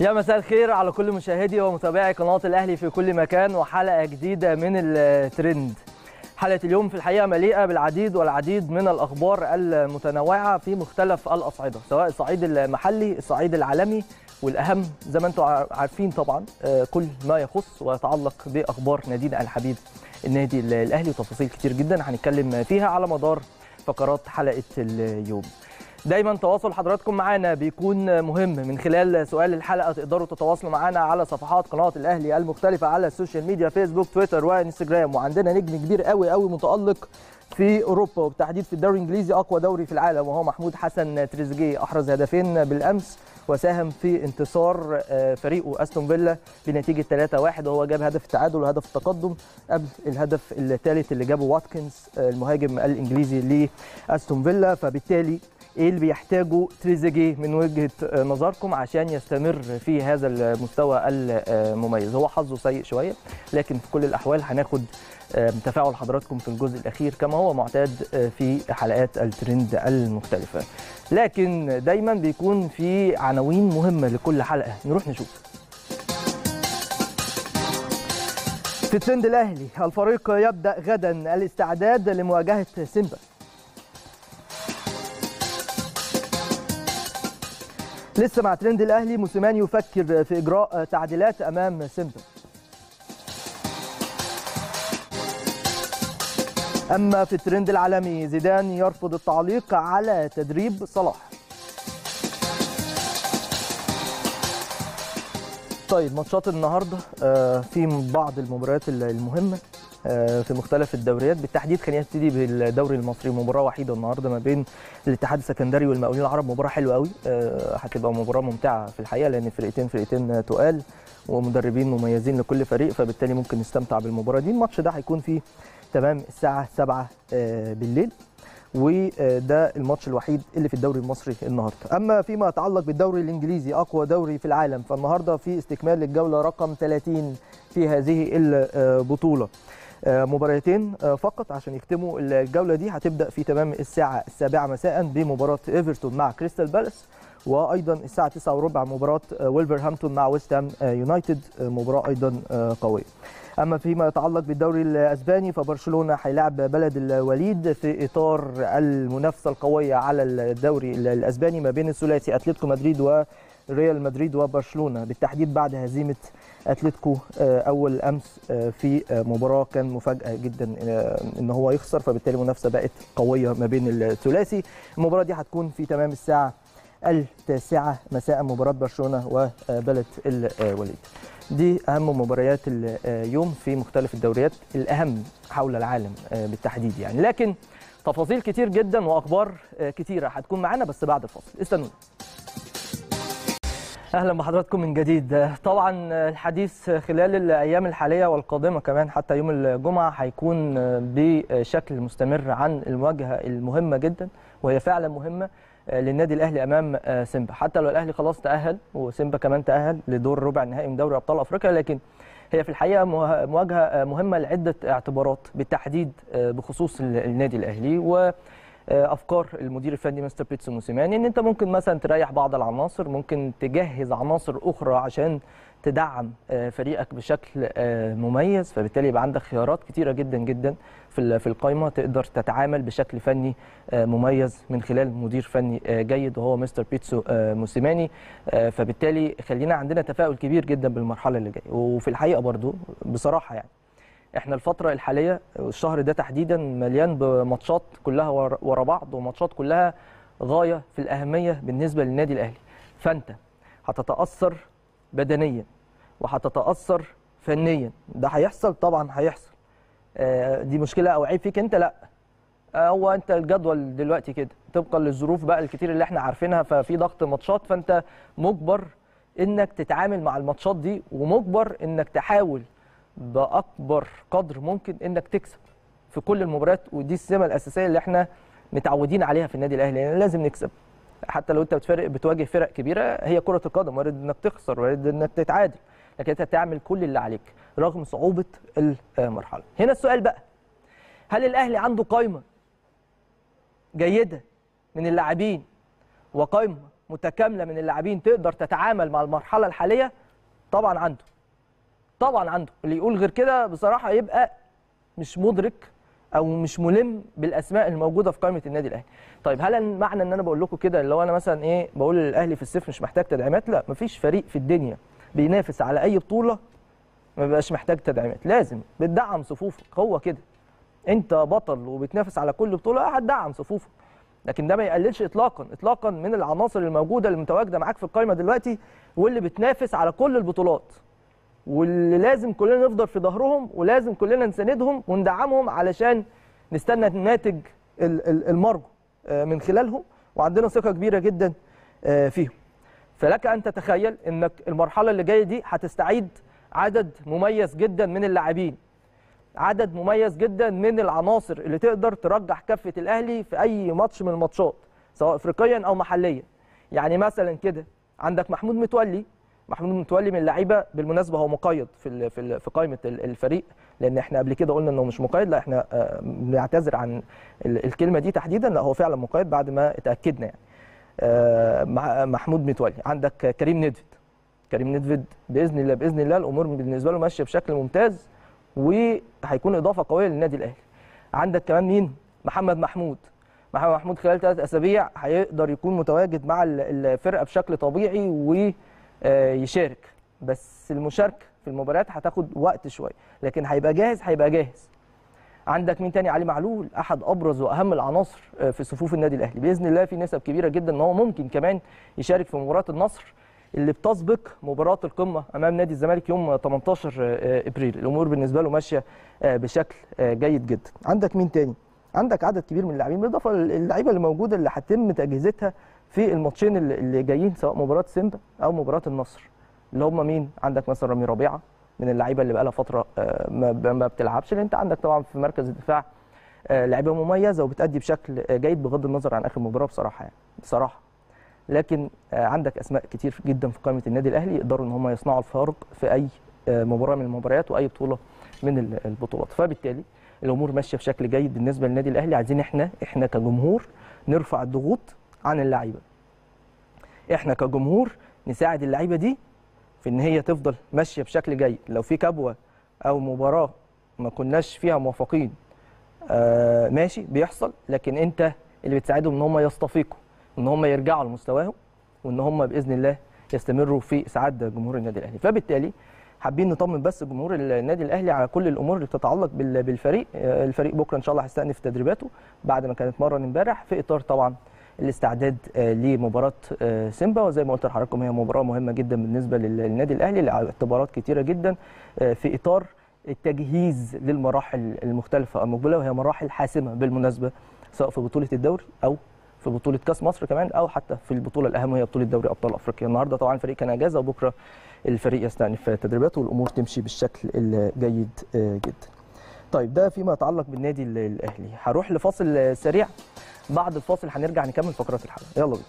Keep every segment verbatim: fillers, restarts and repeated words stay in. يا مساء الخير على كل مشاهدي ومتابعي قناة الأهلي في كل مكان، وحلقة جديدة من التريند. حلقة اليوم في الحقيقة مليئة بالعديد والعديد من الأخبار المتنوعة في مختلف الأصعدة، سواء الصعيد المحلي، الصعيد العالمي، والأهم زي ما أنتم عارفين طبعا كل ما يخص ويتعلق بأخبار نادينا الحبيب النادي الأهلي، وتفاصيل كتير جدا هنتكلم فيها على مدار فقرات حلقة اليوم. دايما تواصل حضراتكم معانا بيكون مهم من خلال سؤال الحلقه، تقدروا تتواصلوا معانا على صفحات قناه الاهلي المختلفه على السوشيال ميديا، فيسبوك، تويتر وانستجرام. وعندنا نجم كبير قوي قوي متالق في اوروبا، وبالتحديد في الدوري الانجليزي اقوى دوري في العالم، وهو محمود حسن تريزيجيه، احرز هدفين بالامس وساهم في انتصار فريقه استون فيلا بنتيجه ثلاثة واحد، وهو جاب هدف التعادل وهدف التقدم قبل الهدف الثالث اللي جابه واتكنز المهاجم الانجليزي لاستون فيلا. فبالتالي ايه اللي بيحتاجه تريزيجيه من وجهه نظركم عشان يستمر في هذا المستوى المميز؟ هو حظه سيء شويه، لكن في كل الاحوال هناخد تفاعل حضراتكم في الجزء الاخير كما هو معتاد في حلقات الترند المختلفه. لكن دايما بيكون في عناوين مهمه لكل حلقه، نروح نشوف. في الترند الاهلي الفريق يبدا غدا الاستعداد لمواجهه سيمبا. لسه مع ترند الاهلي، موسيماني يفكر في اجراء تعديلات امام سيمبا. اما في الترند العالمي، زيدان يرفض التعليق على تدريب صلاح. طيب ماتشات النهارده، في بعض المباريات المهمه في مختلف الدوريات، بالتحديد خلينا نبتدي بالدوري المصري. مباراه وحيده النهارده ما بين الاتحاد السكندري والمقاولين العرب، مباراه حلوه قوي، هتبقى مباراه ممتعه في الحقيقه، لان فرقتين فرقتين تقال ومدربين مميزين لكل فريق، فبالتالي ممكن نستمتع بالمباراه دي. الماتش ده هيكون فيه تمام الساعه سبعة بالليل، وده الماتش الوحيد اللي في الدوري المصري النهارده. اما فيما يتعلق بالدوري الانجليزي اقوى دوري في العالم، فالنهارده في استكمال الجوله رقم ثلاثين في هذه البطوله، مباراتين فقط عشان يختموا الجوله دي. هتبدا في تمام الساعه السابعة مساء بمباراه ايفرتون مع كريستال بالاس، وايضا الساعه تسعة وأربعين مباراه ولفرهامبتون مع ويست هام يونايتد، مباراه ايضا قويه. اما فيما يتعلق بالدوري الاسباني، فبرشلونه هيلاعب بلد الوليد في اطار المنافسه القويه على الدوري الاسباني ما بين الثلاثي اتلتيكو مدريد وريال مدريد وبرشلونه، بالتحديد بعد هزيمه أتلتيكو أول أمس في مباراة كان مفاجأة جدا إن هو يخسر، فبالتالي المنافسة بقت قوية ما بين الثلاثي. المباراة دي هتكون في تمام الساعة التاسعة مساء، مباراة برشلونة وبلد الوليد. دي أهم مباريات اليوم في مختلف الدوريات، الأهم حول العالم بالتحديد يعني، لكن تفاصيل كتير جدا وأخبار كتيرة هتكون معانا بس بعد الفاصل، استنونا. اهلا بحضراتكم من جديد. طبعا الحديث خلال الايام الحاليه والقادمه كمان حتى يوم الجمعه هيكون بشكل مستمر عن المواجهه المهمه جدا، وهي فعلا مهمه للنادي الاهلي امام سيمبا. حتى لو الاهلي خلاص تاهل وسيمبا كمان تاهل لدور ربع النهائي من دوري ابطال افريقيا، لكن هي في الحقيقه مواجهه مهمه لعده اعتبارات، بالتحديد بخصوص النادي الاهلي و افكار المدير الفني مستر بيتسو موسيماني، ان انت ممكن مثلا تريح بعض العناصر، ممكن تجهز عناصر اخرى عشان تدعم فريقك بشكل مميز، فبالتالي يبقى عندك خيارات كتيره جدا جدا في في القائمه، تقدر تتعامل بشكل فني مميز من خلال مدير فني جيد وهو مستر بيتسو موسيماني. فبالتالي خلينا عندنا تفاؤل كبير جدا بالمرحله اللي جايه. وفي الحقيقه برضو بصراحه يعني احنا الفترة الحالية الشهر ده تحديدا مليان بماتشات كلها ورا بعض، وماتشات كلها غاية في الأهمية بالنسبة للنادي الأهلي، فأنت هتتأثر بدنيا وهتتأثر فنيا، ده هيحصل طبعا هيحصل. آه دي مشكلة أو عيب فيك أنت؟ لا، هو أنت الجدول دلوقتي كده طبقا للظروف بقى الكتير اللي احنا عارفينها، ففي ضغط ماتشات، فأنت مجبر إنك تتعامل مع الماتشات دي، ومجبر إنك تحاول باكبر قدر ممكن انك تكسب في كل المباريات، ودي السمه الاساسيه اللي احنا متعودين عليها في النادي الاهلي، يعني لازم نكسب حتى لو انت بتفرق بتواجه فرق كبيره. هي كره القدم، وارد انك تخسر، وارد انك تتعادل، لكن انت تعمل كل اللي عليك رغم صعوبه المرحله. هنا السؤال بقى، هل الاهلي عنده قائمه جيده من اللاعبين وقائمه متكامله من اللاعبين تقدر تتعامل مع المرحله الحاليه، طبعا عنده طبعا عنده اللي يقول غير كده بصراحه يبقى مش مدرك او مش ملم بالاسماء الموجوده في قائمه النادي الاهلي. طيب هل معنى ان انا بقول لكم كده اللي هو انا مثلا ايه بقول الاهلي في الصيف مش محتاج تدعيمات؟ لا، مفيش فريق في الدنيا بينافس على اي بطوله ما بقاش محتاج تدعيمات، لازم بتدعم صفوفك، هو كده. انت بطل وبتنافس على كل بطوله هتدعم صفوفك، لكن ده ما يقللش اطلاقا اطلاقا من العناصر الموجوده اللي متواجده معاك في القائمه دلوقتي واللي بتنافس على كل البطولات، واللي لازم كلنا نفضل في ظهرهم ولازم كلنا نساندهم وندعمهم علشان نستنى الناتج المرجو من خلالهم، وعندنا ثقه كبيره جدا فيهم. فلك ان تتخيل انك المرحله اللي جايه دي هتستعيد عدد مميز جدا من اللاعبين، عدد مميز جدا من العناصر اللي تقدر ترجح كفه الاهلي في اي ماتش من الماتشات سواء افريقيا او محليا. يعني مثلا كده عندك محمود متولي، محمود متولي من اللعيبه بالمناسبه هو مقيد في في في قائمه الفريق، لان احنا قبل كده قلنا انه مش مقيد، لا احنا بنعتذر عن الكلمه دي تحديدا، لا هو فعلا مقيد بعد ما اتاكدنا يعني. محمود متولي، عندك كريم ندفد، كريم ندفد باذن الله باذن الله الامور بالنسبه له ماشيه بشكل ممتاز وهيكون اضافه قويه للنادي الاهلي. عندك كمان مين؟ محمد محمود، محمد محمود خلال ثلاث اسابيع هيقدر يكون متواجد مع الفرقه بشكل طبيعي و يشارك، بس المشاركه في المباريات هتاخد وقت شويه، لكن هيبقى جاهز هيبقى جاهز. عندك مين تاني؟ علي معلول، احد ابرز واهم العناصر في صفوف النادي الاهلي، باذن الله في نسب كبيره جدا ان هو ممكن كمان يشارك في مباراه النصر اللي بتسبق مباراه القمه امام نادي الزمالك يوم ثمانية عشر ابريل، الامور بالنسبه له ماشيه بشكل جيد جدا. عندك مين تاني؟ عندك عدد كبير من اللاعبين بالاضافه للعيبه اللي موجوده اللي هتتم تجهيزتها في الماتشين اللي جايين سواء مباراه سيمبا او مباراه النصر، اللي هم مين؟ عندك مثلا رامي ربيعه من اللعيبه اللي بقالها فتره ما بتلعبش، اللي انت عندك طبعا في مركز الدفاع لعيبه مميزه وبتأدي بشكل جيد بغض النظر عن اخر مباراه بصراحه يعني بصراحه. لكن عندك اسماء كتير جدا في قائمه النادي الاهلي يقدروا ان هم يصنعوا الفارق في اي مباراه من المباريات واي بطوله من البطولات، فبالتالي الامور ماشيه بشكل جيد بالنسبه للنادي الاهلي. عايزين احنا احنا كجمهور نرفع الضغوط عن اللعيبه، احنا كجمهور نساعد اللعيبه دي في ان هي تفضل ماشيه بشكل جيد. لو في كبوه او مباراه ما كناش فيها موافقين آه ماشي بيحصل، لكن انت اللي بتساعدهم ان هم يستفيقوا، ان هم يرجعوا لمستواهم، وان هم باذن الله يستمروا في اسعاد جمهور النادي الاهلي. فبالتالي حابين نطمن بس جمهور النادي الاهلي على كل الامور اللي بتتعلق بالفريق. الفريق بكره ان شاء الله هيستأنف تدريباته بعد ما كان اتمرن امبارح في اطار طبعا الاستعداد لمباراه سيمبا، وزي ما قلت لحضراتكم هي مباراه مهمه جدا بالنسبه للنادي الاهلي لاعتبارات كتيره جدا في اطار التجهيز للمراحل المختلفه المقبله، وهي مراحل حاسمه بالمناسبه سواء في بطوله الدوري او في بطوله كاس مصر كمان او حتى في البطوله الاهم وهي بطوله دوري ابطال افريقيا. النهارده طبعا الفريق كان اجازه وبكره الفريق يستأنف تدريباته والامور تمشي بالشكل الجيد جدا. طيب ده فيما يتعلق بالنادي الاهلي. هروح لفاصل سريع، بعد الفاصل هنرجع نكمل فقرات الحلقه، يلا بينا.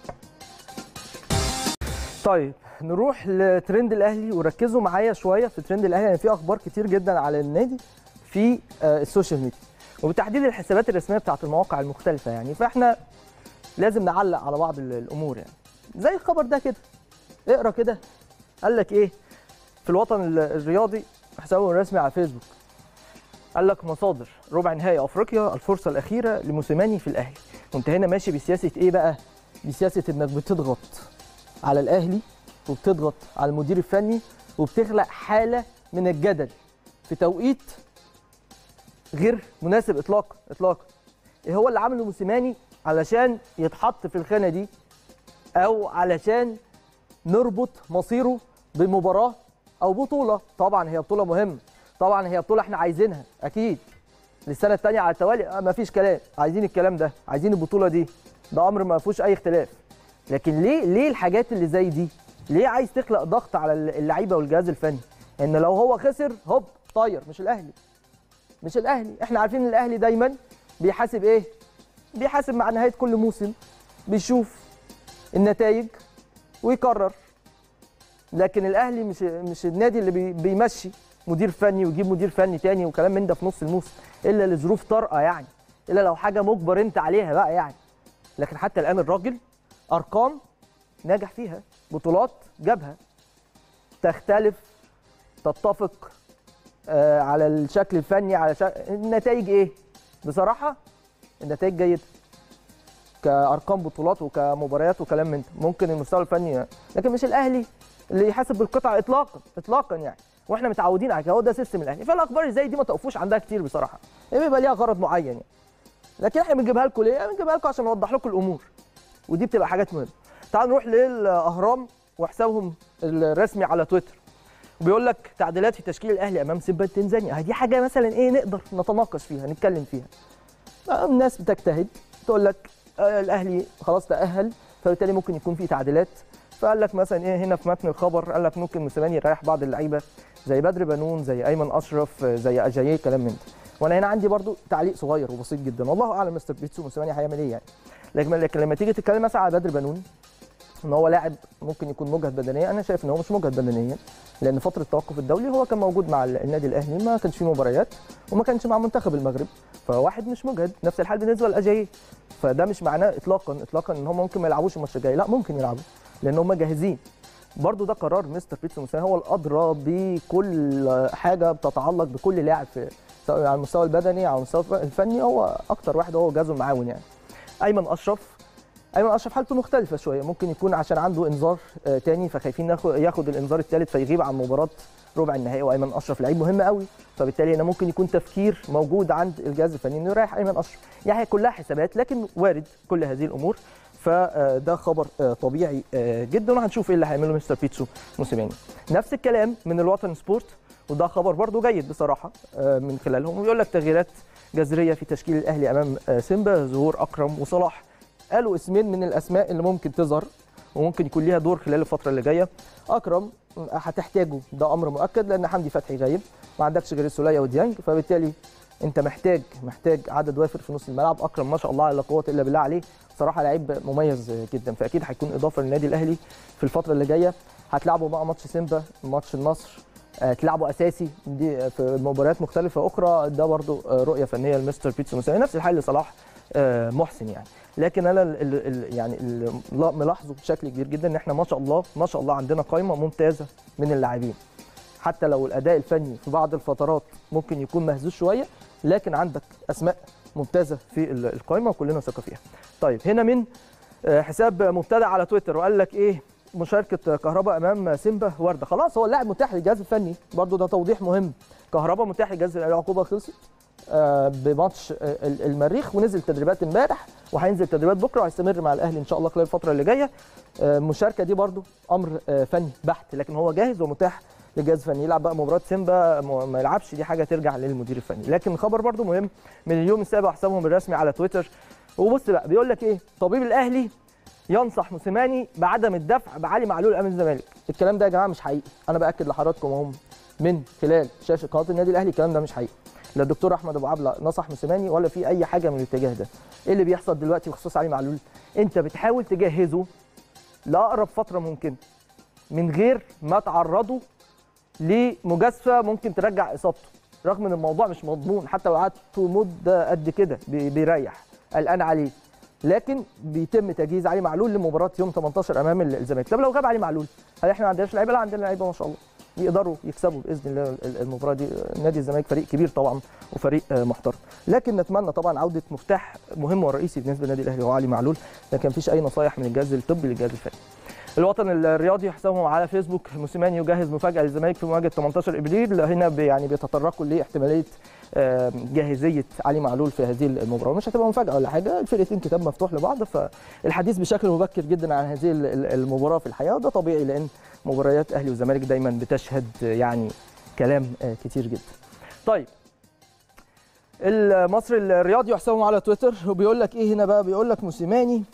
طيب نروح لترند الاهلي، وركزوا معايا شويه في ترند الاهلي لان يعني في اخبار كتير جدا على النادي في السوشيال ميديا وبالتحديد الحسابات الرسميه بتاعت المواقع المختلفه يعني، فاحنا لازم نعلق على بعض الامور يعني زي الخبر ده كده. اقرا كده قال لك ايه في الوطن الرياضي حسابه الرسمي على فيسبوك، قال لك مصادر ربع نهائي افريقيا الفرصه الاخيره لموسيماني في الاهلي. كنت هنا ماشي بسياسه ايه بقى؟ بسياسه انك بتضغط على الاهلي وبتضغط على المدير الفني وبتخلق حاله من الجدل في توقيت غير مناسب اطلاقا اطلاقا. ايه هو اللي عمله موسيماني علشان يتحط في الخانه دي او علشان نربط مصيره بمباراه او بطوله؟ طبعا هي بطوله مهمه، طبعا هي بطوله احنا عايزينها اكيد للسنه الثانيه على التوالي، ما فيش كلام، عايزين الكلام ده، عايزين البطوله دي، ده امر ما فيهوش اي اختلاف. لكن ليه ليه الحاجات اللي زي دي؟ ليه عايز تخلق ضغط على اللعيبه والجهاز الفني ان لو هو خسر هوب طير؟ مش الاهلي مش الاهلي احنا عارفين ان الاهلي دايما بيحاسب ايه؟ بيحاسب مع نهايه كل موسم، بيشوف النتائج ويقرر. لكن الاهلي مش مش النادي اللي بيمشي مدير فني ويجيب مدير فني تاني وكلام من ده في نص الموسم، الا لظروف طارئه يعني، الا لو حاجه مجبر انت عليها بقى يعني. لكن حتى الان الراجل ارقام ناجح فيها، بطولات جابها، تختلف تتفق آه على الشكل الفني، على شك... النتائج ايه؟ بصراحه النتائج جيده كارقام بطولات وكمباريات وكلام من ده، ممكن المستوى الفني، لكن مش الاهلي اللي يحاسب بالقطعه اطلاقا اطلاقا يعني، واحنا متعودين على كده، هو ده سيستم الاهلي، فالاخبار زي دي ما توقفوش عندها كتير بصراحه، بيبقى ليها غرض معين يعني. لكن احنا بنجيبها لكم ليه؟ بنجيبها لكم عشان نوضح لكم الامور، ودي بتبقى حاجات مهمه. تعالوا نروح للاهرام وحسابهم الرسمي على تويتر، وبيقول لك تعديلات في تشكيل الاهلي امام سيمبا التنزانيا. دي حاجه مثلا ايه نقدر نتناقش فيها، نتكلم فيها. الناس بتجتهد تقول لك الاهلي خلاص تاهل، فبالتالي ممكن يكون في تعديلات. فقال لك مثلا ايه هنا في متن الخبر، قال لك ممكن موسيماني يريح بعض اللعيبه زي بدر بانون، زي ايمن اشرف، زي أجاي، كلام من ده. وانا هنا عندي برضو تعليق صغير وبسيط جدا، والله اعلم مستر بيتسو موسيماني هيعمل ايه يعني. لكن لما تيجي تتكلم مثلا على بدر بانون ان هو لاعب ممكن يكون مجهد بدنيا، انا شايف ان هو مش مجهد بدنيا، لان فتره التوقف الدولي هو كان موجود مع النادي الاهلي، ما كانش فيه مباريات وما كانش مع منتخب المغرب، فواحد مش مجهد. نفس الحال بالنسبه لأجاي، فده مش معناه اطلاقا اطلاقا ان هم ممكن ما يلعبوش الماتش الجاي، لا ممكن يلعبوا لان هم جاهزين. برضو ده قرار مستر بيتسو موسيماني، هو الادرى بكل حاجه بتتعلق بكل لاعب في سواء على المستوى البدني على المستوى الفني، هو اكتر واحد هو جاهز معاون يعني. ايمن اشرف ايمن اشرف حالته مختلفه شويه، ممكن يكون عشان عنده انذار تاني، فخايفين ياخد الانذار الثالث فيغيب عن مباراه ربع النهائي، وايمن اشرف لعيب مهم قوي، فبالتالي هنا ممكن يكون تفكير موجود عند الجهاز الفني انه يريح ايمن اشرف يعني. كلها حسابات، لكن وارد كل هذه الامور، فده خبر طبيعي جدا، وهنشوف ايه اللي هيعمله مستر بيتسو موسيماني. نفس الكلام من الوطن سبورت، وده خبر برضو جيد بصراحه من خلالهم، ويقول لك تغييرات جذريه في تشكيل الاهلي امام سيمبا، ظهور اكرم وصلاح. قالوا اسمين من الاسماء اللي ممكن تظهر وممكن يكون ليها دور خلال الفتره اللي جايه. اكرم هتحتاجه، ده امر مؤكد، لان حمدي فتحي غايب، ما عندكش غير السوليه وديانج، فبالتالي انت محتاج محتاج عدد وافر في نص الملعب. اكرم ما شاء الله لا قوه الا بالله عليه، صراحه لعيب مميز جدا، فاكيد هيكون اضافه للنادي الاهلي في الفتره اللي جايه. هتلعبوا بقى ماتش سيمبا، ماتش النصر، تلعبوا اساسي دي في مباريات مختلفه اخرى، ده برضو رؤيه فنيه لمستر بيتسو موسيماني. نفس الحال لصلاح محسن يعني، لكن انا ال ال يعني ال ملاحظه بشكل كبير جدا ان احنا ما شاء الله ما شاء الله عندنا قائمه ممتازه من اللاعبين، حتى لو الاداء الفني في بعض الفترات ممكن يكون مهزوز شويه، لكن عندك اسماء ممتازه في القائمه وكلنا ثقه فيها. طيب هنا من حساب مبتدع على تويتر، وقال لك ايه مشاركه كهرباء امام سيمبا ورده، خلاص هو اللاعب متاح للجهاز الفني، برضو ده توضيح مهم. كهرباء متاح للجهاز، العقوبه خلصت بماتش المريخ، ونزل تدريبات امبارح وهينزل تدريبات بكره، وهيستمر مع الاهلي ان شاء الله خلال الفتره اللي جايه. المشاركه دي برضو امر فني بحت، لكن هو جاهز ومتاح للجهاز الفني. يلعب بقى مباراه سيمبا ما يلعبش، دي حاجه ترجع للمدير الفني. لكن خبر برضو مهم من اليوم السابع، حسابهم الرسمي على تويتر، وبص بقى بيقول لك ايه، طبيب الاهلي ينصح موسيماني بعدم الدفع بعلي معلول امام الزمالك. الكلام ده يا جماعه مش حقيقي، انا باكد لحضراتكم اهو من خلال شاشه قناه النادي الاهلي، الكلام ده مش حقيقي. لا الدكتور احمد ابو عبله نصح موسيماني ولا في اي حاجه من الاتجاه ده. ايه اللي بيحصل دلوقتي بخصوص علي معلول؟ انت بتحاول تجهزه لاقرب فتره ممكنه من غير ما تعرضه لمجازفه ممكن ترجع اصابته، رغم ان الموضوع مش مضمون، حتى لو قعدته مده قد كده بيريح قلقان عليه، لكن بيتم تجهيز علي معلول لمباراه يوم ثمانية عشر امام الزمالك. طب لو غاب علي معلول هل احنا ما عندناش لعيبه؟ لا عندنا لعيبه ما شاء الله يقدروا يكسبوا باذن الله المباراه دي. نادي الزمالك فريق كبير طبعا وفريق محترم، لكن نتمنى طبعا عوده مفتاح مهم ورئيسي بالنسبه للنادي الاهلي هو علي معلول، لكن مفيش اي نصايح من الجهاز الطبي للجهاز الفني. الوطن الرياضي حسابهم على فيسبوك، موسيماني يجهز مفاجاه للزمالك في مواجهه ثمانية عشر ابريل. هنا يعني بيتطرقوا لاحتماليه جاهزيه علي معلول في هذه المباراه، مش هتبقى مفاجاه ولا حاجه، الفرقتين كتاب مفتوح لبعض، فالحديث بشكل مبكر جدا عن هذه المباراه في الحقيقه، ده طبيعي لان مباريات اهلي وزمالك دايما بتشهد يعني كلام كتير جدا. طيب المصري الرياضي يحسبهم على تويتر، وبيقول لك ايه هنا بقى، بيقول لك موسيماني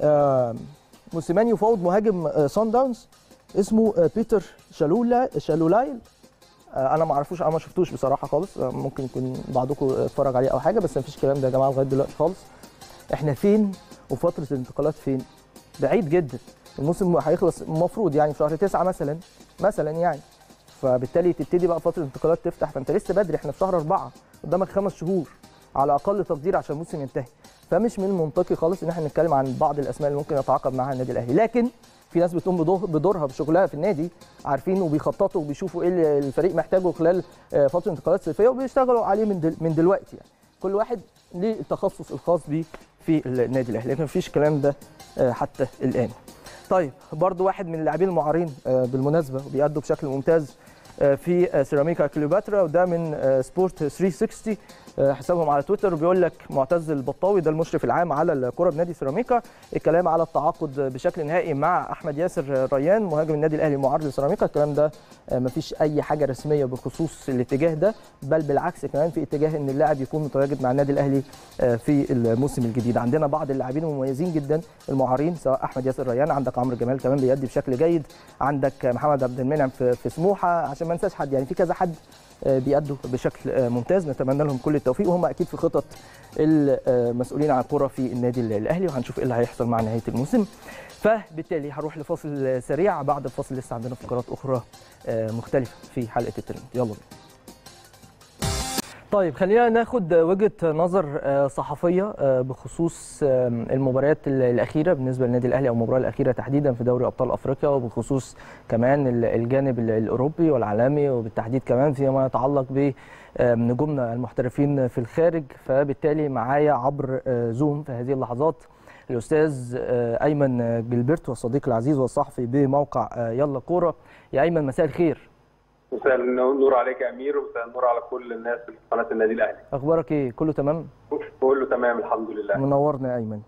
آه موسيماني يفاوض مهاجم صن داونز اسمه بيتر شالولا شالولايل. انا ما اعرفوش، انا ما شفتوش بصراحه خالص، ممكن يكون بعضكم اتفرج عليه او حاجه، بس ما فيش الكلام ده يا جماعه لغايه دلوقتي خالص. احنا فين وفتره الانتقالات فين؟ بعيد جدا، الموسم هيخلص المفروض يعني في شهر تسعة مثلا مثلا يعني، فبالتالي تبتدي بقى فتره الانتقالات تفتح، فانت لسه بدري، احنا في شهر أربعة، قدامك خمس شهور على اقل تقدير عشان الموسم ينتهي، فمش من المنطقي خالص ان احنا نتكلم عن بعض الاسماء اللي ممكن يتعاقد معاها النادي الاهلي، لكن في ناس بتقوم بدورها بشغلها في النادي، عارفين وبيخططوا وبيشوفوا ايه اللي الفريق محتاجه خلال فتره انتقالات صيفيه وبيشتغلوا عليه من دل من دلوقتي. يعني كل واحد ليه التخصص الخاص بيه في النادي الاهلي، لكن مفيش الكلام ده حتى الان. طيب برضو واحد من اللاعبين المعارين بالمناسبه وبيأدوا بشكل ممتاز في سيراميكا كليوباترا، وده من سبورت ثلاثمية وستين حسابهم على تويتر، بيقول لك معتز البطاوي ده المشرف العام على الكره بنادي سيراميكا، الكلام على التعاقد بشكل نهائي مع احمد ياسر ريان مهاجم النادي الاهلي معار لسيراميكا، الكلام ده مفيش اي حاجه رسميه بخصوص الاتجاه ده، بل بالعكس كمان في اتجاه ان اللاعب يكون متواجد مع النادي الاهلي في الموسم الجديد. عندنا بعض اللاعبين المميزين جدا المعارين، سواء احمد ياسر ريان، عندك عمرو جمال كمان بيأدي بشكل جيد، عندك محمد عبد المنعم في سموحه، عشان ما ننساش حد، يعني في كذا حد بيأدوا بشكل ممتاز، نتمنى لهم كل التوفيق، وهم اكيد في خطط المسؤولين عن الكره في النادي الاهلي، وهنشوف ايه اللي هيحصل مع نهايه الموسم. فبالتالي هروح لفاصل سريع، بعد الفاصل لسه عندنا فقرات اخرى مختلفه في حلقه الترند، يلا بينا. طيب خلينا ناخد وجهه نظر صحفيه بخصوص المباريات الاخيره بالنسبه للنادي الاهلي، او المباراه الاخيره تحديدا في دوري ابطال افريقيا، وبخصوص كمان الجانب الاوروبي والعالمي، وبالتحديد كمان فيما يتعلق بنجومنا المحترفين في الخارج. فبالتالي معايا عبر زوم في هذه اللحظات الاستاذ ايمن جلبرت والصديق العزيز والصحفي بموقع يلا كوره. يا ايمن مساء الخير. مساء النور عليك يا امير، ومساء النور على كل الناس في قناه النادي الاهلي. اخبارك ايه؟ كله تمام؟ كله تمام الحمد لله. منورنا يا ايمن.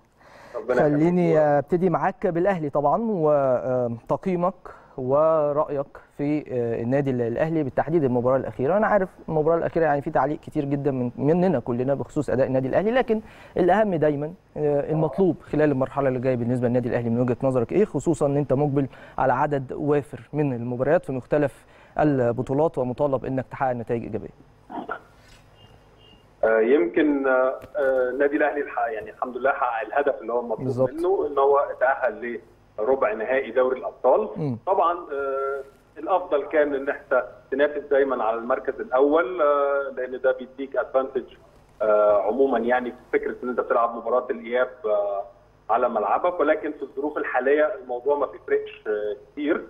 ربنا يخليك. خليني ابتدي معاك بالاهلي طبعا، وتقييمك ورايك في النادي الاهلي بالتحديد المباراه الاخيره. انا عارف المباراه الاخيره يعني في تعليق كتير جدا من مننا كلنا بخصوص اداء النادي الاهلي، لكن الاهم دايما المطلوب خلال المرحله اللي جايه بالنسبه للنادي الاهلي من وجهه نظرك ايه، خصوصا ان انت مقبل على عدد وافر من المباريات في مختلف البطولات ومطالب انك تحقق نتائج ايجابيه. يمكن النادي الاهلي يعني الحمد لله حقق الهدف اللي هو المطلوب منه، ان هو تاهل لربع نهائي دوري الابطال. م. طبعا الافضل كان ان انت تنافس دايما على المركز الاول، لان ده بيديك ادفانتج عموما، يعني في فكره ان انت بتلعب مباراه الاياب على ملعبك، ولكن في الظروف الحاليه الموضوع ما بيفرقش كتير،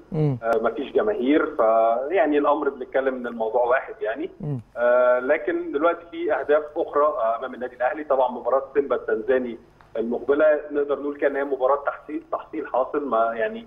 ما فيش جماهير، فيعني الامر بنتكلم ان الموضوع واحد يعني. آه لكن دلوقتي في اهداف اخرى امام النادي الاهلي، طبعا مباراه سيمبا التنزاني المقبله نقدر نقول كان هي مباراه تحصيل تحصيل حاصل، ما يعني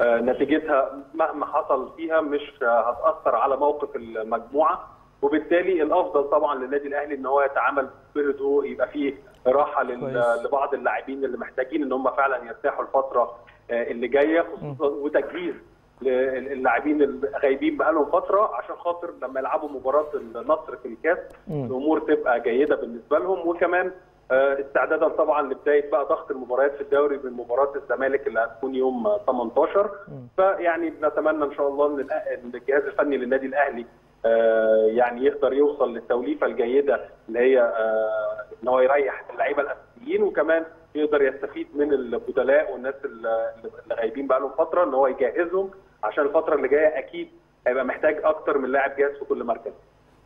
آه نتيجتها مهما حصل فيها مش هتاثر على موقف المجموعه، وبالتالي الافضل طبعا للنادي الاهلي ان هو يتعامل بهدوء، يبقى فيه راحه لبعض اللاعبين اللي محتاجين ان هم فعلا يرتاحوا الفتره اللي جايه، خصوصا وتجهيز للاعبين الغايبين بقالهم فتره، عشان خاطر لما يلعبوا مباراه النصر في الكاس الامور تبقى جيده بالنسبه لهم، وكمان استعدادا طبعا لبدايه بقى ضغط المباريات في الدوري من مباراه الزمالك اللي هتكون يوم تمنتاشر. فيعني نتمنى ان شاء الله ان الجهاز الفني للنادي الاهلي آه يعني يقدر يوصل للتوليفه الجيده اللي هي آه ان هو يريح اللعيبه الاساسيين، وكمان يقدر يستفيد من البدلاء والناس اللي غايبين بقى لهم فتره، ان هو يجهزهم عشان الفتره اللي جايه اكيد هيبقى محتاج اكتر من لاعب جاهز في كل مركز.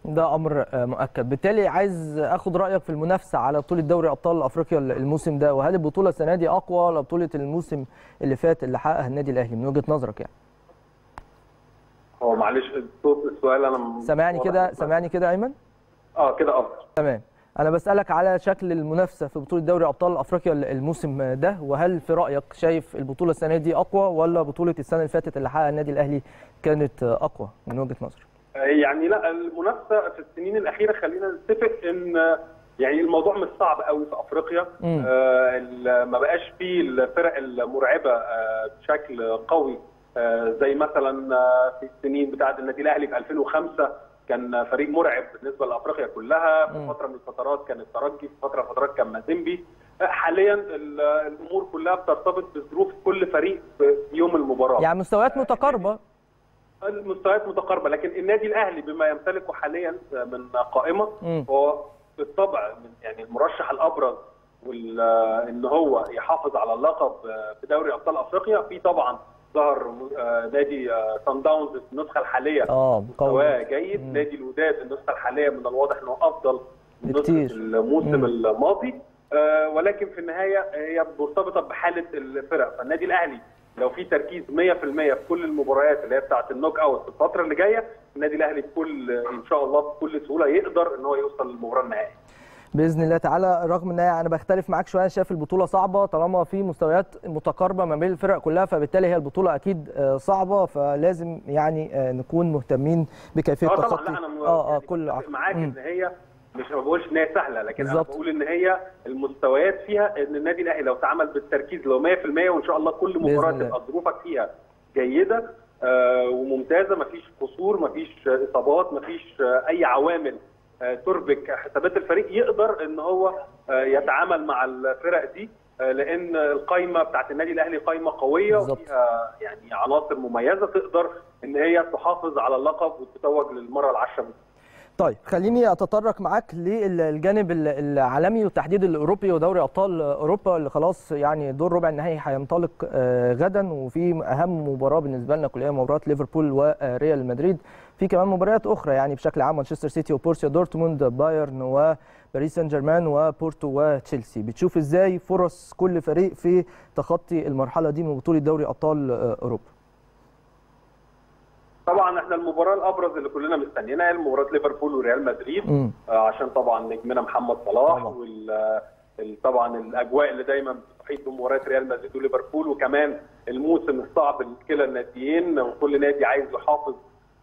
ده امر مؤكد. بالتالي عايز اخد رايك في المنافسه على بطوله دوري ابطال افريقيا الموسم ده، وهل البطوله السنه دي اقوى ولا بطوله الموسم اللي فات اللي حققها النادي الاهلي من وجهه نظرك؟ يعني هو معلش الصوت السؤال انا سامعني كده سامعني كده ايمن؟ اه كده افضل. تمام، انا بسالك على شكل المنافسه في بطوله دوري ابطال افريقيا الموسم ده، وهل في رايك شايف البطوله السنه دي اقوى ولا بطوله السنه اللي فاتت اللي حققها النادي الاهلي كانت اقوى من وجهه نظرك؟ يعني لا، المنافسه في السنين الاخيره خلينا نتفق ان يعني الموضوع مش صعب قوي في افريقيا، آه ما بقاش فيه الفرق المرعبه آه بشكل قوي، زي مثلا في السنين بتاعه النادي الاهلي في ألفين وخمسة كان فريق مرعب بالنسبه لافريقيا كلها، في فتره من الفترات كان الترجي، في فتره من الفترات كان مازيمبي. حاليا الامور كلها بترتبط بظروف كل فريق في يوم المباراه، يعني مستويات متقاربه المستويات متقاربه لكن النادي الاهلي بما يمتلكه حاليا من قائمه م. هو بالطبع يعني المرشح الابرز، وان هو يحافظ على اللقب في دوري ابطال افريقيا. في طبعا ظهر نادي صن داونز في النسخه الحاليه اه مستواه جيد، مم. نادي الوداد النسخه الحاليه من الواضح انه افضل من نسخه الموسم الماضي، ولكن في النهايه هي مرتبطه بحاله الفرق. فالنادي الاهلي لو في تركيز مية في المية في كل المباريات اللي هي بتاعه النوك اوت في الفتره اللي جايه، النادي الاهلي بكل ان شاء الله بكل سهوله يقدر ان هو يوصل للمباراه النهائيه باذن الله تعالى. رغم ان انا بختلف معاك شويه، شايف البطوله صعبه طالما في مستويات متقاربه ما بين الفرق كلها، فبالتالي هي البطوله اكيد صعبه، فلازم يعني نكون مهتمين بكيفيه التخطيط. اه طبعا اه كل معاك ان هي مش ما بقولش ان هي سهله، لكن بالزبط. انا بقول ان هي المستويات فيها ان النادي الاهلي لو اتعمل بالتركيز لو مية في المية وان شاء الله كل مباراه تبقى ظروفك فيها جيده آه وممتازه، ما فيش قصور، ما فيش اصابات، ما فيش آه اي عوامل آه تربك حسابات الفريق، يقدر ان هو آه يتعامل مع الفرق دي آه لان القايمه بتاعت النادي الاهلي قايمه قويه بالزبط. وفيها يعني عناصر مميزه تقدر ان هي تحافظ على اللقب وتتوج للمره العشره. طيب خليني اتطرق معاك للجانب العالمي والتحديد الاوروبي ودوري ابطال اوروبا اللي خلاص يعني دور ربع النهائي هينطلق غدا، وفي اهم مباراه بالنسبه لنا كلها مباراه ليفربول وريال مدريد، في كمان مباريات اخرى يعني بشكل عام مانشستر سيتي وبورسيا دورتموند، بايرن وباريس سان جيرمان وبورتو وتشيلسي. بتشوف ازاي فرص كل فريق في تخطي المرحله دي من بطوله دوري ابطال اوروبا؟ طبعا احنا المباراه الابرز اللي كلنا مستنيينها مباراه ليفربول وريال مدريد آه عشان طبعا نجمنا محمد صلاح وطبعا الاجواء اللي دايما بتحيط بمباريات ريال مدريد وليفربول، وكمان الموسم الصعب لكلا الناديين، وكل نادي عايز يحافظ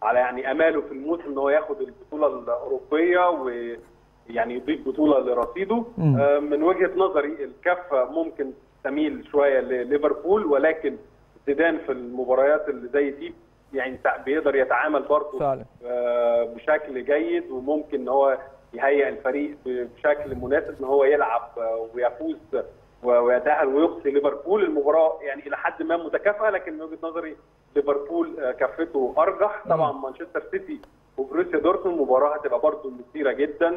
على يعني اماله في الموسم ان هو ياخد البطوله الاوروبيه ويعني يضيف بطوله لرصيده. آه من وجهه نظري الكفه ممكن تميل شويه لليفربول، ولكن زيدان في المباريات اللي زي دي يعني بيقدر يتعامل برضه بشكل جيد، وممكن ان هو يهيئ الفريق بشكل مناسب ان هو يلعب ويفوز ويتاهل ويقصي ليفربول. المباراه يعني الى حد ما متكافئه، لكن من وجهه نظري ليفربول كفته ارجح. طبعا مانشستر سيتي وبروسيا دورتموند مباراه هتبقى برضه مثيره جدا.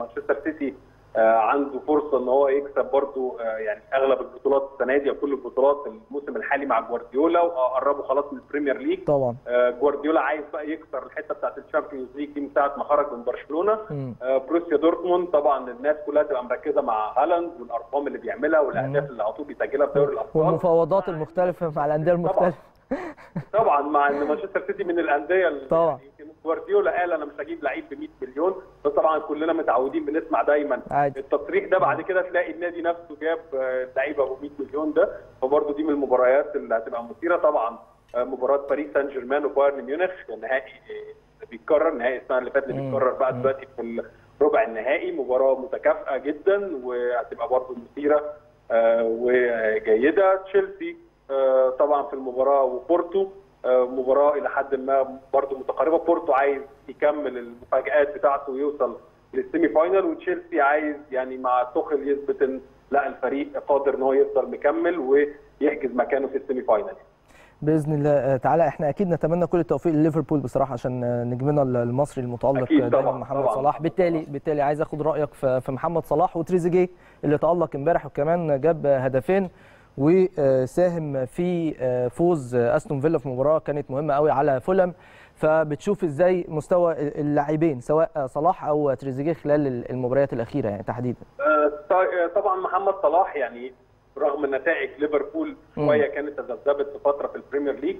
مانشستر سيتي عنده فرصه ان هو يكسب برضه يعني اغلب البطولات السنه دي او كل البطولات الموسم الحالي مع جوارديولا، وقربوا خلاص من البريمير ليج. طبعا جوارديولا عايز بقى يكسر الحته بتاعه الشامبيونز ليج دي من ساعه ما خرج من برشلونه. بروسيا دورتموند طبعا الناس كلها تبقى مركزه مع هالاند والارقام اللي بيعملها والاهداف اللي على طول بيسجلها في دوري الابطال والمفاوضات المختلفه مع الانديه المختلفه. طبعا مع ان مانشستر سيتي من الانديه اللي طبعا يمكن جوارديولا قال انا مش هجيب لعيب ب مية مليون، بس طبعا كلنا متعودين بنسمع دايما عادي. التصريح ده بعد كده تلاقي النادي نفسه جاب لعيبه ب مية مليون ده، فبرضه دي من المباريات اللي هتبقى مثيره. طبعا مباراه باريس سان جيرمان وبايرن ميونخ النهائي اللي بيتكرر، نهائي السنه اللي فاتت اللي بيتكرر بقى دلوقتي في الربع النهائي، مباراه متكافئه جدا وهتبقى برضه مثيره وجيده. تشيلسي طبعا في المباراه وبورتو مباراه الى حد ما برضه متقاربه، بورتو عايز يكمل المفاجات بتاعته ويوصل للسيمي فاينال، وتشيلسي عايز يعني مع توخيل يثبت ان لا الفريق قادر ان هو يفضل مكمل ويحجز مكانه في السيمي فاينال باذن الله تعالى. احنا اكيد نتمنى كل التوفيق لليفربول بصراحه عشان نجمنا المصري المتالق دايما محمد طبعاً. صلاح بالتالي بالتالي عايز اخد رايك في محمد صلاح وتريزيجيه اللي تالق امبارح وكمان جاب هدفين وساهم في فوز استون فيلا في مباراه كانت مهمه قوي على فولهام، فبتشوف ازاي مستوى اللاعبين سواء صلاح او تريزيجيه خلال المباريات الاخيره يعني تحديدا؟ طبعا محمد صلاح يعني رغم نتائج ليفربول شويه كانت تذبذبت في فتره في البريمير ليج،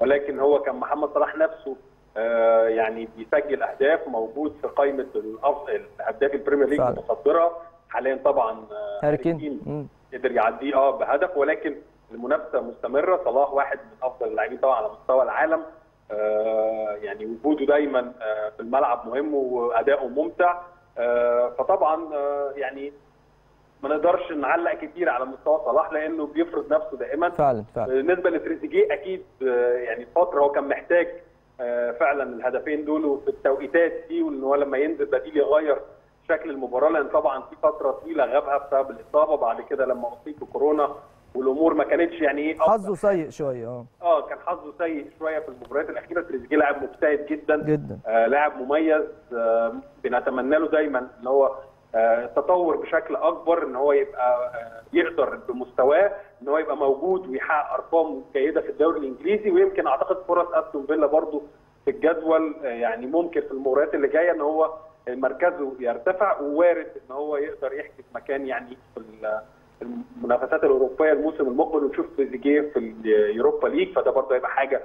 ولكن هو كان محمد صلاح نفسه يعني بيسجل اهداف، موجود في قائمه اهداف البريمير ليج المتصدره حاليا طبعا هاري كين قدر يعديه اه بهدف، ولكن المنافسه مستمره. صلاح واحد من افضل اللاعبين طبعا على مستوى العالم، آه يعني وجوده دايما آه في الملعب مهم واداؤه ممتع، آه فطبعا آه يعني ما نقدرش نعلق كتير على مستوى صلاح لانه بيفرض نفسه دائما. فعلا فعلا بالنسبه لتريزيجيه اكيد آه يعني فتره هو كان محتاج آه فعلا الهدفين دول وفي التوقيتات دي، وان هو لما ينزل بديل يغير شكل المباراه، لان طبعا في فتره طويله غابها بسبب الاصابه، بعد كده لما اصيب بكورونا والامور ما كانتش يعني ايه حظه سيء شويه اه اه كان حظه سيء شويه في المباريات الاخيره. تريزيجيه لاعب مجتهد جدا جدا آه لاعب مميز، آه بنتمنى له دايما ان هو آه تطور بشكل اكبر، ان هو يبقى آه يقدر بمستواه ان هو يبقى موجود ويحقق ارقام جيده في الدوري الانجليزي، ويمكن اعتقد فرص استون فيلا برضه في الجدول آه يعني ممكن في المباريات اللي جايه ان هو مركزه يرتفع، ووارد ان هو يقدر يحجز مكان يعني في المنافسات الاوروبيه الموسم المقبل، ونشوف تريزيجيه في اليوروبا ليج، فده برضه هيبقى حاجه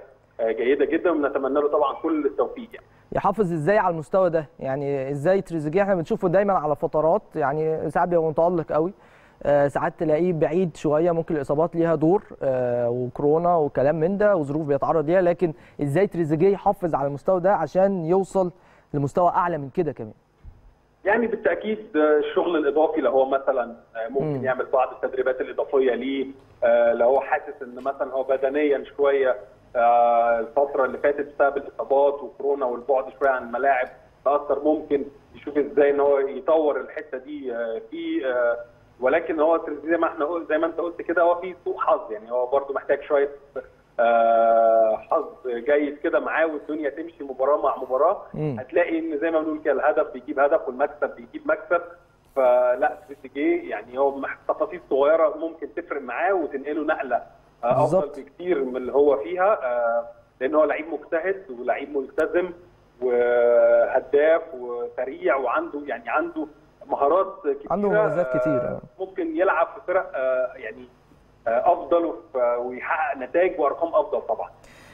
جيده جدا ونتمنى له طبعا كل التوفيق. يعني يحافظ ازاي على المستوى ده؟ يعني ازاي تريزيجيه؟ احنا بنشوفه دايما على فترات، يعني ساعات بيبقى متالق قوي، ساعات تلاقيه بعيد شويه، ممكن الاصابات ليها دور وكورونا وكلام من ده وظروف بيتعرض ليها، لكن ازاي تريزيجيه يحافظ على المستوى ده عشان يوصل لمستوى اعلى من كده كمان؟ يعني بالتاكيد الشغل الاضافي لو هو مثلا ممكن م. يعمل بعض التدريبات الاضافيه ليه، لو هو حاسس ان مثلا هو بدنيا شويه الفتره اللي فاتت بسبب الاصابات وكورونا والبعد شويه عن الملاعب تاثر، ممكن يشوف ازاي ان هو يطور الحته دي فيه. ولكن هو زي ما احنا زي ما انت قلت كده، هو في سوء حظ، يعني هو برده محتاج شويه حظ جيد كده معاه، والدنيا تمشي مباراه مع مباراه. هتلاقي ان زي ما بنقول كده الهدف بيجيب هدف والمكسب بيجيب مكسب، فلا تريزيجيه يعني هو تفاصيل صغيره ممكن تفرق معاه وتنقله نقله افضل بكتير من اللي هو فيها، لان هو لعيب مجتهد ولعيب ملتزم وهداف وسريع، وعنده يعني عنده مهارات كتيره، عنده مميزات كتيره، ممكن يلعب في فرق يعني افضل ويحقق نتائج وارقام افضل. طبعا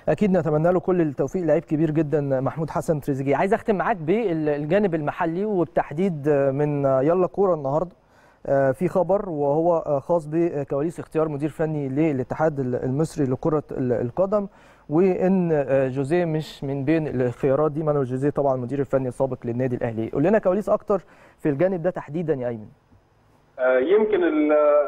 اكيد نتمنى له كل التوفيق، لعيب كبير جدا محمود حسن تريزيجيه. عايز اختم معاك بالجانب المحلي، وبالتحديد من يلا كوره النهارده في خبر، وهو خاص بكواليس اختيار مدير فني للاتحاد المصري لكره القدم، وان جوزيه مش من بين الخيارات دي. مانويل جوزيه طبعا المدير الفني السابق للنادي الاهلي. قول لنا كواليس اكتر في الجانب ده تحديدا يا ايمن. يمكن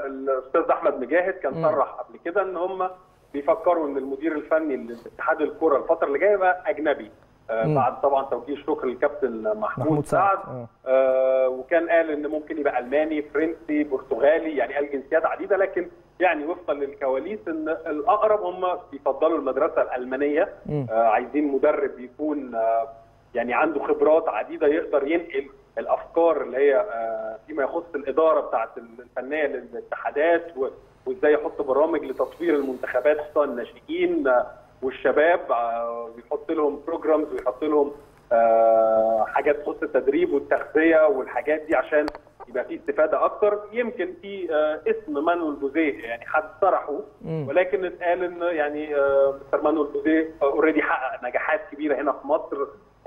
الاستاذ احمد مجاهد كان صرح قبل كده ان هم بيفكروا ان المدير الفني لاتحاد الكره الفتره اللي جايه بقى اجنبي، آه بعد طبعا توجيه شكر للكابتن محمود, محمود سعد، آه. آه وكان قال ان ممكن يبقى الماني، فرنسي، برتغالي، يعني قال جنسيات عديده، لكن يعني وفقا للكواليس ان الاقرب هم بيفضلوا المدرسه الالمانيه. آه عايزين مدرب يكون آه يعني عنده خبرات عديده، يقدر ينقل الافكار اللي هي فيما يخص الاداره بتاعه الفنيه للاتحادات، وازاي يحط برامج لتطوير المنتخبات خصوصا الناشئين والشباب، ويحط لهم بروجرامز ويحط لهم حاجات تخص التدريب والتغذيه والحاجات دي عشان يبقى في استفاده اكتر. يمكن في اسم مانويل جوزيه يعني حد طرحه، ولكن اتقال ان يعني مستر مانويل جوزيه اوريدي حقق نجاحات كبيره هنا في مصر،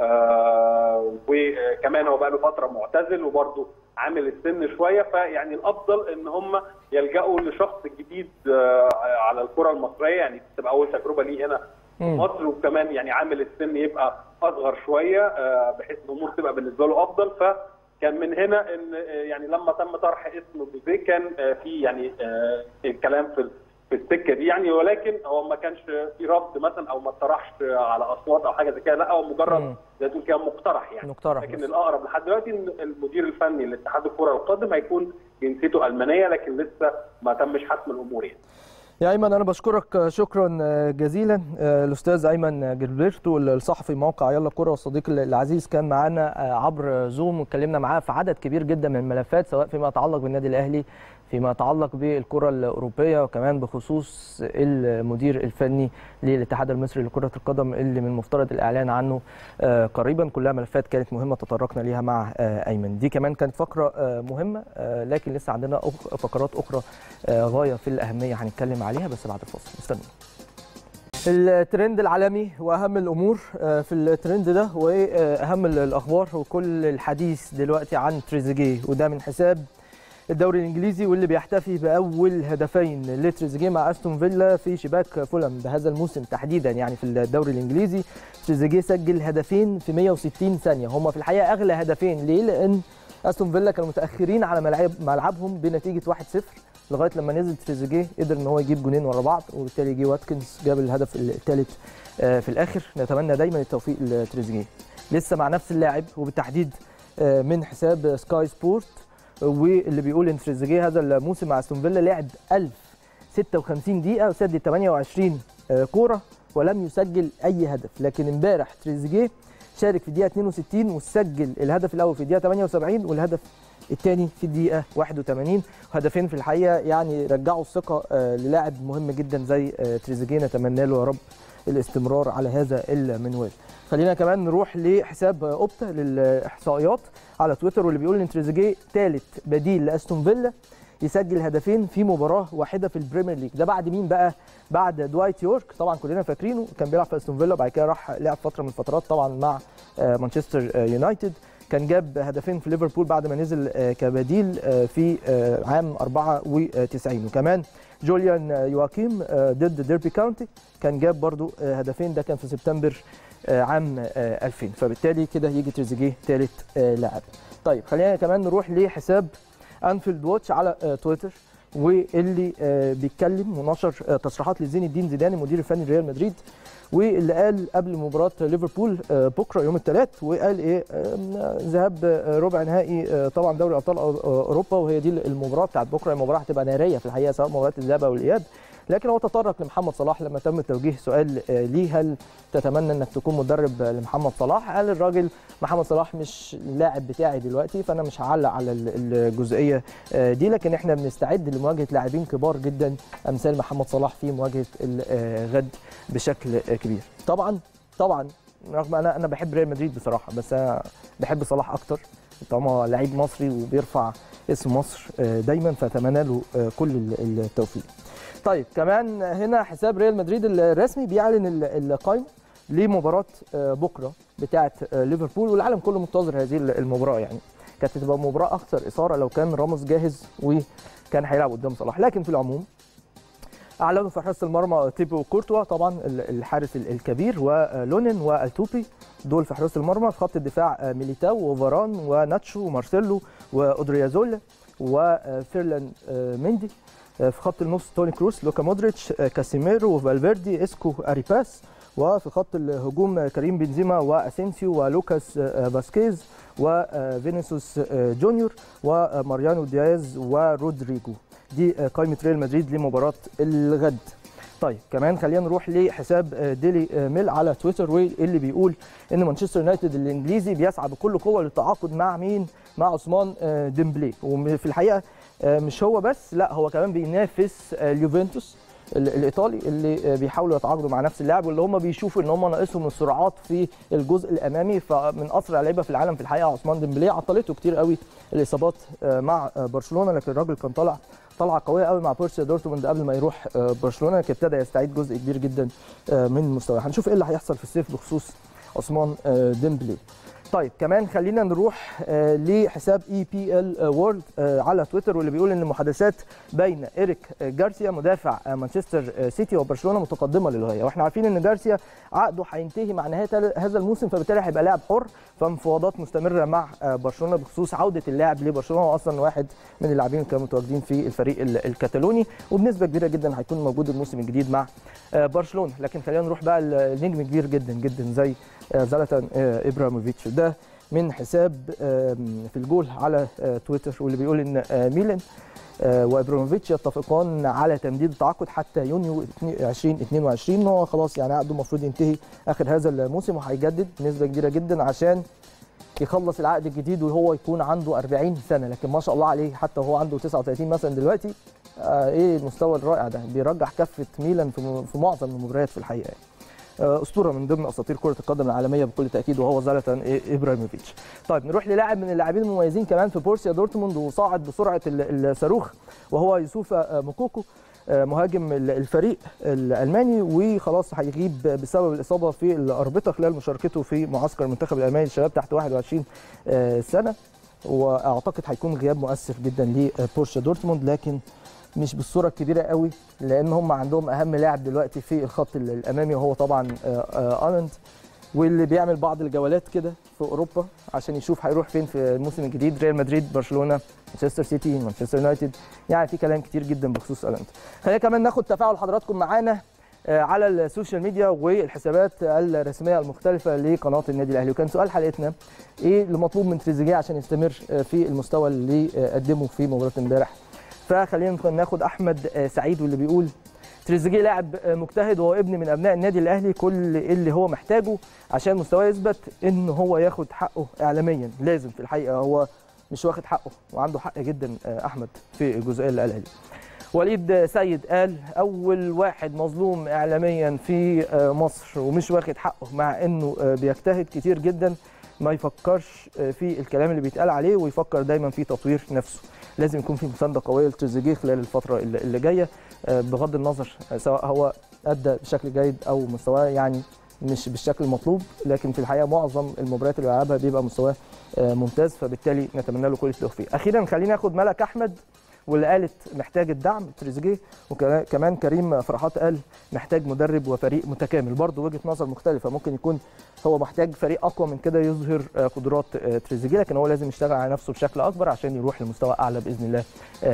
آه وكمان هو بقى له فتره معتزل وبرده عامل السن شويه، فيعني الافضل ان هم يلجأوا لشخص جديد آه على الكره المصريه، يعني تبقى اول تجربه ليه هنا في مصر، وكمان يعني عامل السن يبقى اصغر شويه، آه بحيث الامور تبقى بالنسبه له افضل. فكان من هنا ان يعني لما تم طرح اسم جوزيه كان آه في يعني آه الكلام في في السكه دي يعني، ولكن هو ما كانش في رفض مثلا او ما اتطرحش على اصوات او حاجه زي كده، لا هو مجرد زي ما تقول كده مقترح يعني مقترح، لكن الاقرب لحد دلوقتي ان المدير الفني لاتحاد الكره القادم هيكون جنسيته المانيه، لكن لسه ما تمش حسم الامور يعني. يا ايمن انا بشكرك شكرا جزيلا. الاستاذ ايمن جربيرتو الصحفي موقع يلا كوره والصديق العزيز كان معانا عبر زوم، واتكلمنا معاه في عدد كبير جدا من الملفات، سواء فيما يتعلق بالنادي الاهلي، فيما يتعلق بالكره الاوروبيه، وكمان بخصوص المدير الفني للاتحاد المصري لكره القدم اللي من المفترض الاعلان عنه قريبا. كلها ملفات كانت مهمه تطرقنا ليها مع ايمن. دي كمان كانت فقره مهمه، لكن لسه عندنا فقرات اخرى غايه في الاهميه هنتكلم عليها بس بعد الفاصل. استنوا. الترند العالمي واهم الامور في الترند ده واهم الاخبار وكل الحديث دلوقتي عن تريزيجيه، وده من حساب الدوري الانجليزي واللي بيحتفي باول هدفين لتريزيجيه مع استون فيلا في شباك فولهام بهذا الموسم تحديدا. يعني في الدوري الانجليزي تريزيجيه سجل هدفين في مئة وستين ثانيه، هما في الحقيقه اغلى هدفين. ليه؟ لان استون فيلا كانوا متاخرين على ملعب ملعبهم بنتيجه واحد صفر، لغايه لما نزل تريزيجيه قدر ان هو يجيب جونين ورا بعض، وبالتالي جه واتكنز جاب الهدف الثالث في الاخر. نتمنى دايما التوفيق لتريزيجيه. لسه مع نفس اللاعب وبالتحديد من حساب سكاي سبورت، واللي بيقول ان تريزيجيه هذا الموسم مع استون فيلا لعب ألف وستة وخمسين دقيقه وسدد ثمانية وعشرين كوره ولم يسجل اي هدف، لكن امبارح تريزيجيه شارك في الدقيقه اثنين وستين وسجل الهدف الاول في الدقيقه ثمانية وسبعين والهدف الثاني في الدقيقه واحد وثمانين. هدفين في الحقيقه يعني رجعوا الثقه للاعب مهم جدا زي تريزيجيه، نتمنى له يا رب الاستمرار على هذا المنوال. خلينا كمان نروح لحساب اوبتا للاحصائيات على تويتر، واللي بيقول ان تريزيجيه ثالث بديل لاستون فيلا يسجل هدفين في مباراه واحده في البريمير ليج. ده بعد مين بقى؟ بعد دوايت يورك، طبعا كلنا فاكرينه كان بيلعب في استون فيلا وبعد كده راح لعب فتره من الفترات طبعا مع مانشستر يونايتد، كان جاب هدفين في ليفربول بعد ما نزل كبديل في عام أربعة وتسعين. وكمان جوليان يواكيم ضد ديربي كاونتي كان جاب برضو هدفين، ده كان في سبتمبر عام ألفين. فبالتالي كده يجي تريزيجيه ثالث لاعب. طيب خلينا كمان نروح لحساب انفيلد واتش على تويتر، واللي بيتكلم ونشر تصريحات لزين الدين زيدان مدير الفني لريال مدريد، واللي قال قبل مباراه ليفربول بكره يوم الثلاث، وقال ايه ذهاب ربع نهائي طبعا دوري ابطال اوروبا، وهي دي المباراه بتاعت بكره، المباراه هتبقى ناريه في الحقيقه سواء مباراه الذهاب او الاياب. لكن هو تطرق لمحمد صلاح لما تم توجيه سؤال ليه هل تتمنى انك تكون مدرب لمحمد صلاح، قال الراجل محمد صلاح مش اللاعب بتاعي دلوقتي، فانا مش هعلق على الجزئيه دي، لكن احنا بنستعد لمواجهه لاعبين كبار جدا امثال محمد صلاح في مواجهه الغد بشكل كبير. طبعا طبعا رغم انا انا بحب ريال مدريد بصراحه، بس انا بحب صلاح اكتر طالما لعيب مصري وبيرفع اسم مصر دايما، فاتمنى له كل التوفيق. طيب كمان هنا حساب ريال مدريد الرسمي بيعلن القائمه لمباراه بكره بتاعه ليفربول، والعالم كله منتظر هذه المباراه، يعني كانت هتبقى مباراه اكثر اثاره لو كان راموس جاهز وكان هيلعب قدام صلاح. لكن في العموم اعلنوا في حراسه المرمى تيبو كورتوا طبعا الحارس الكبير، ولونين والتوبي دول في حراسه المرمى، في خط الدفاع ميليتاو وفاران وناتشو ومارسيلو وأودريازول وفيرلان مندي، في خط النص توني كروس لوكا مودريتش كاسيميرو وفالفيردي اسكو اريباس، وفي خط الهجوم كريم بنزيما واسينسيو ولوكاس فاسكيز وفينيسيوس جونيور وماريانو دياز ورودريجو. دي قائمه ريال مدريد لمباراه الغد. طيب كمان خلينا نروح لحساب ديلي ميل على تويتر، واللي بيقول ان مانشستر يونايتد الانجليزي بيسعى بكل قوه للتعاقد مع مين؟ مع عثمان ديمبلي، وفي الحقيقه مش هو بس، لا هو كمان بينافس اليوفنتوس الايطالي اللي بيحاولوا يتعاقدوا مع نفس اللاعب، واللي هم بيشوفوا ان هم ناقصهم السرعات في الجزء الامامي، فمن اسرع لعيبه في العالم في الحقيقه عثمان ديمبلي، عطلته كتير قوي الاصابات مع برشلونه، لكن الراجل كان طالع طلعه قويه قوي مع بورسيا دورتموند قبل ما يروح برشلونه، كان ابتدى يستعيد جزء كبير جدا من مستواه. هنشوف ايه اللي هيحصل في الصيف بخصوص عثمان ديمبلي. طيب كمان خلينا نروح لحساب اي بي ال وورلد على تويتر، واللي بيقول ان المحادثات بين إريك جارسيا مدافع مانشستر سيتي وبرشلونه متقدمه للغايه، واحنا عارفين ان جارسيا عقده هينتهي مع نهايه هذا الموسم، فبالتالي هيبقى لاعب حر، فمفاوضات مستمره مع برشلونه بخصوص عوده اللاعب لبرشلونه، هو اصلا واحد من اللاعبين اللي كانوا متواجدين في الفريق الكتالوني، وبنسبه كبيره جدا هيكون موجود الموسم الجديد مع برشلونه. لكن خلينا نروح بقى لنجم كبير جدا جدا زي زلاتان ابراهيموفيتش، ده من حساب في الجول على تويتر، واللي بيقول ان ميلان وابراهيموفيتش يتفقان على تمديد التعاقد حتى يونيو ألفين واثنين وعشرين، هو خلاص يعني عقده المفروض ينتهي اخر هذا الموسم، وهيجدد نسبه كبيره جدا عشان يخلص العقد الجديد وهو يكون عنده أربعين سنه. لكن ما شاء الله عليه حتى وهو عنده تسعة وثلاثين مثلا دلوقتي، ايه المستوى الرائع ده، بيرجح كفه ميلان في معظم المباريات في الحقيقه، اسطوره من ضمن اساطير كره القدم العالميه بكل تاكيد، وهو زلاتان ابراهيموفيتش. طيب نروح للاعب من اللاعبين المميزين كمان في بورسيا دورتموند، وصاعد بسرعه الصاروخ، وهو يوسوفا موكوكو مهاجم الفريق الالماني، وخلاص هيغيب بسبب الاصابه في الاربطه خلال مشاركته في معسكر المنتخب الالماني للشباب تحت واحد وعشرين سنه، واعتقد هيكون غياب مؤثر جدا لبورسيا دورتموند، لكن مش بالصوره الكبيره قوي، لان هم عندهم اهم لاعب دلوقتي في الخط الامامي، وهو طبعا آلاند، واللي بيعمل بعض الجولات كده في اوروبا عشان يشوف هيروح فين في الموسم الجديد، ريال مدريد، برشلونه، مانشستر سيتي، مانشستر يونايتد، يعني في كلام كتير جدا بخصوص آلاند. خلينا كمان ناخد تفاعل حضراتكم معانا على السوشيال ميديا والحسابات الرسميه المختلفه لقناه النادي الاهلي، وكان سؤال حلقتنا ايه اللي مطلوب من تريزيجيه عشان يستمر في المستوى اللي قدمه في مباراه امبارح، فخلينا ناخد احمد سعيد، واللي بيقول تريزيجيه لاعب مجتهد، وهو ابن من ابناء النادي الاهلي، كل اللي هو محتاجه عشان مستواه يثبت ان هو ياخد حقه اعلاميا، لازم في الحقيقه هو مش واخد حقه، وعنده حق جدا احمد في الجزئيه اللي قالها لي. وليد سيد قال اول واحد مظلوم اعلاميا في مصر ومش واخد حقه، مع انه بيجتهد كتير جدا ما يفكرش في الكلام اللي بيتقال عليه ويفكر دايما في تطوير نفسه. لازم يكون في مسانده قويه لتريزيجيه خلال الفتره اللي جايه، بغض النظر سواء هو ادى بشكل جيد او مستواه يعني مش بالشكل المطلوب، لكن في الحقيقه معظم المباريات اللي بيلعبها بيبقى مستواه ممتاز، فبالتالي نتمنى له كل التوفيق. اخيرا خلينا ناخد ملك احمد واللي قالت محتاج الدعم تريزيجيه، وكمان كريم فرحات قال محتاج مدرب وفريق متكامل. برضه وجهه نظر مختلفه، ممكن يكون هو محتاج فريق اقوى من كده يظهر قدرات تريزيجيه، لكن هو لازم يشتغل على نفسه بشكل اكبر عشان يروح لمستوى اعلى باذن الله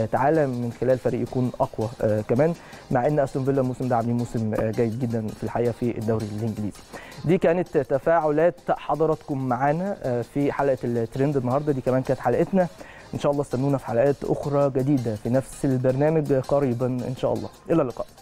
تعالى من خلال فريق يكون اقوى كمان، مع ان استون فيلا الموسم ده عاملين موسم جيد جدا في الحقيقه في الدوري الانجليزي. دي كانت تفاعلات حضراتكم معانا في حلقه الترند النهارده، دي كمان كانت حلقتنا. إن شاء الله استنونا في حلقات أخرى جديدة في نفس البرنامج قريبا إن شاء الله. إلى اللقاء.